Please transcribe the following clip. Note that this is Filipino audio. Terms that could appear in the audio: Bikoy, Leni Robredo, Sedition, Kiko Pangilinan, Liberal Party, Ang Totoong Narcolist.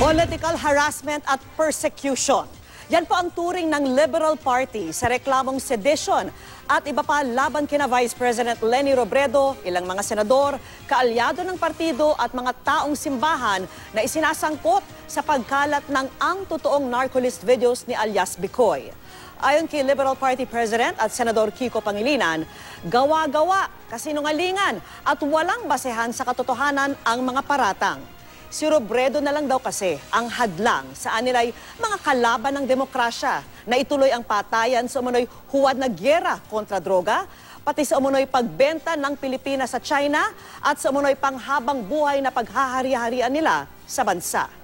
Political harassment at persecution. Yan po ang turing ng Liberal Party sa reklamong sedition at iba pa laban kina Vice President Leni Robredo, ilang mga senador, kaalyado ng partido at mga taong simbahan na isinasangkot sa pagkalat ng ang totoong narcolist videos ni alias Bikoy. Ayon kay Liberal Party President at Senador Kiko Pangilinan, gawa-gawa, kasinungalingan at walang basehan sa katotohanan ang mga paratang. Si Robredo na lang daw kasi ang hadlang saan nila'y mga kalaban ng demokrasya na ituloy ang patayan sa umunoy huwad na gyera kontra droga, pati sa umunoy pagbenta ng Pilipinas sa China at sa umunoy panghabang buhay na paghahari-harian nila sa bansa.